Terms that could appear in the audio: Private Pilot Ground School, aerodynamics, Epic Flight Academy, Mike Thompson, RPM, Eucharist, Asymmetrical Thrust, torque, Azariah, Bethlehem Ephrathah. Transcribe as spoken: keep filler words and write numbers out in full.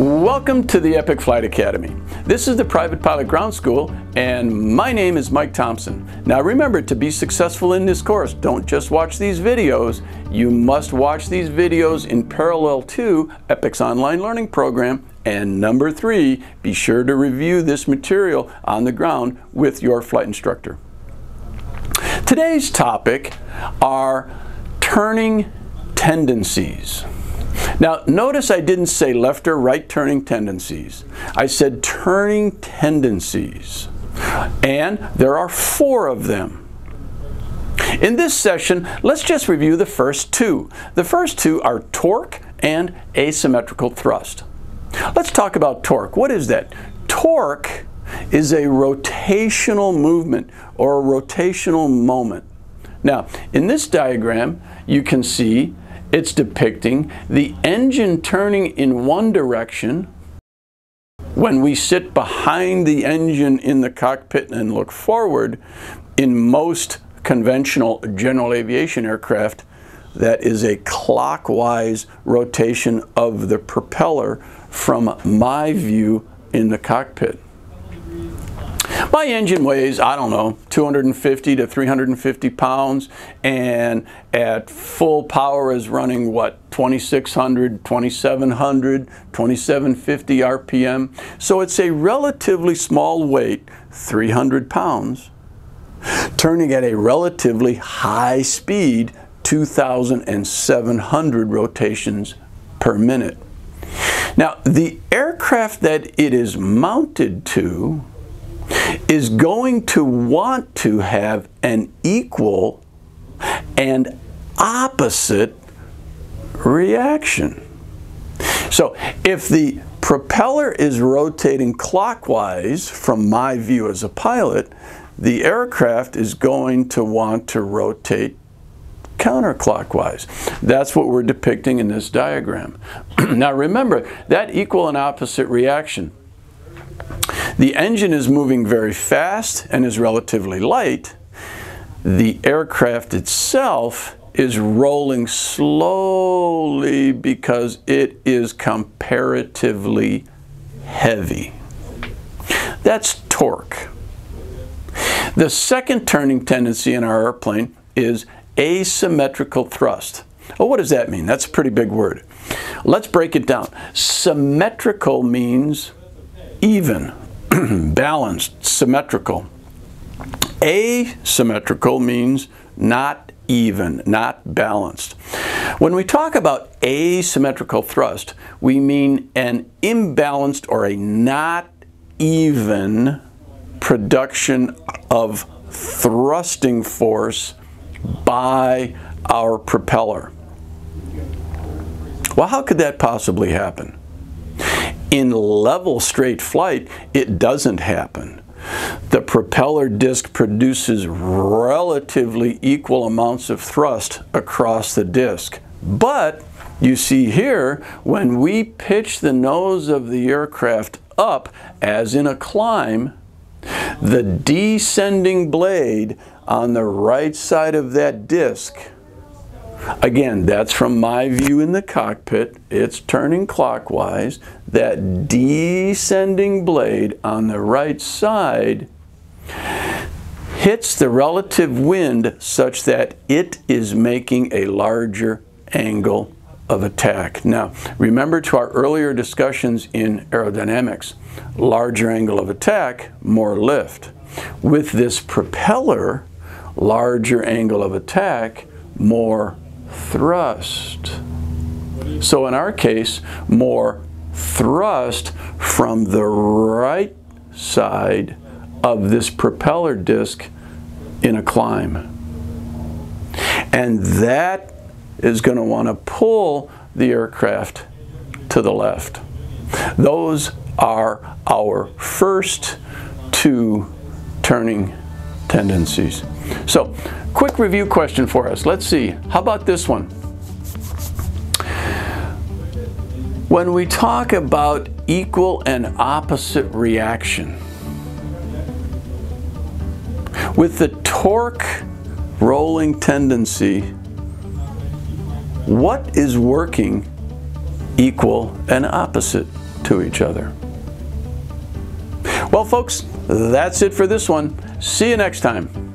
Welcome to the Epic Flight Academy. This is the Private Pilot Ground School, and my name is Mike Thompson. Now remember, to be successful in this course, don't just watch these videos. You must watch these videos in parallel to Epic's online learning program. And number three, be sure to review this material on the ground with your flight instructor. Today's topic are turning tendencies. Now, notice I didn't say left or right turning tendencies. I said turning tendencies. And there are four of them. In this session, let's just review the first two. The first two are torque and asymmetrical thrust. Let's talk about torque. What is that? Torque is a rotational movement or a rotational moment. Now, in this diagram, you can see it's depicting the engine turning in one direction when we sit behind the engine in the cockpit and look forward. In most conventional general aviation aircraft, that is a clockwise rotation of the propeller from my view in the cockpit. My engine weighs, I don't know, two hundred fifty to three hundred fifty pounds, and at full power is running, what, twenty-six hundred, twenty-seven hundred, twenty-seven fifty R P M. So it's a relatively small weight, three hundred pounds, turning at a relatively high speed, two thousand seven hundred rotations per minute. Now, the aircraft that it is mounted to is going to want to have an equal and opposite reaction. So if the propeller is rotating clockwise from my view as a pilot, the aircraft is going to want to rotate counterclockwise. That's what we're depicting in this diagram. Now remember, that equal and opposite reaction. The engine is moving very fast and is relatively light. The aircraft itself is rolling slowly because it is comparatively heavy. That's torque. The second turning tendency in our airplane is asymmetrical thrust. Well, what does that mean? That's a pretty big word. Let's break it down. Symmetrical means even, balanced, symmetrical. Asymmetrical means not even, not balanced. When we talk about asymmetrical thrust, we mean an imbalanced or a not even production of thrusting force by our propeller. Well, how could that possibly happen? In level straight flight, it doesn't happen. The propeller disc produces relatively equal amounts of thrust across the disc. But you see here, when we pitch the nose of the aircraft up, as in a climb, the descending blade on the right side of that disc, again, that's from my view in the cockpit, it's turning clockwise, that descending blade on the right side hits the relative wind such that it is making a larger angle of attack. Now, remember to our earlier discussions in aerodynamics, larger angle of attack, more lift. With this propeller, larger angle of attack, more thrust. So in our case, more thrust from the right side of this propeller disc in a climb. And that is going to want to pull the aircraft to the left. Those are our first two turning tendencies. So, quick review question for us. Let's see. How about this one? When we talk about equal and opposite reaction, with the torque rolling tendency, what is working equal and opposite to each other. Well, folks, that's it for this one. See you next time.